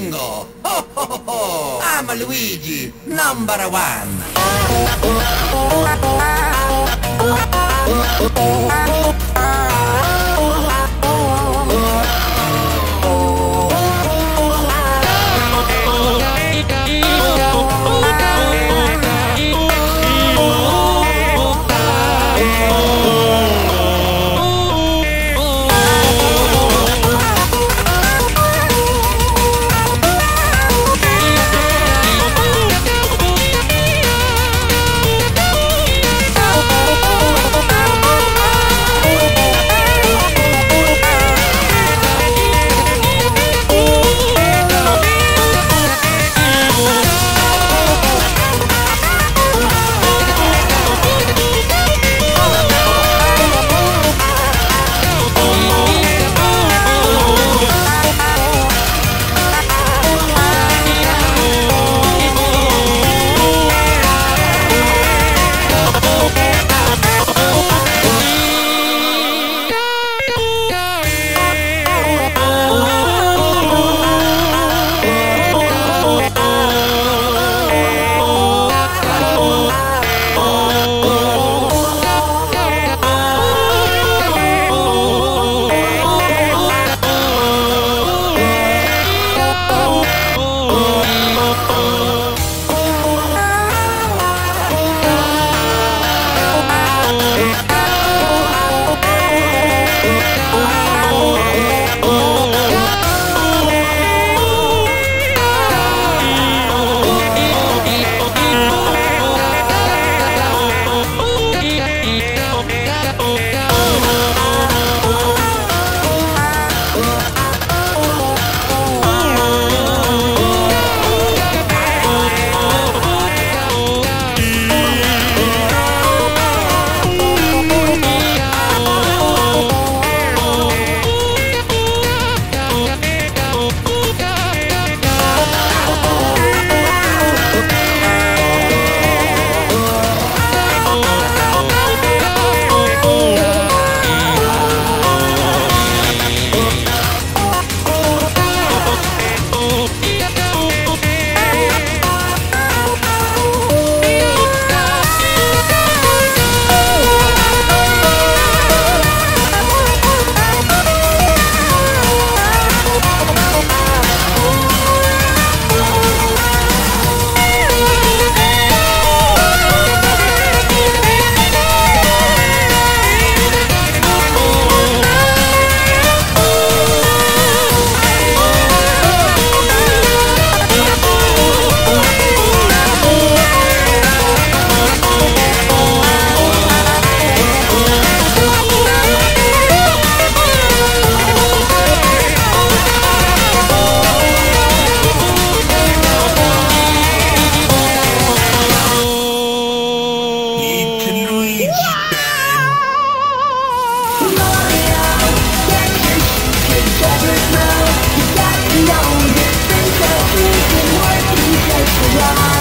bingo! Ho, ho, ho, ho. I'm Luigi, #1! Now you got to know this thing that we've been working just for us.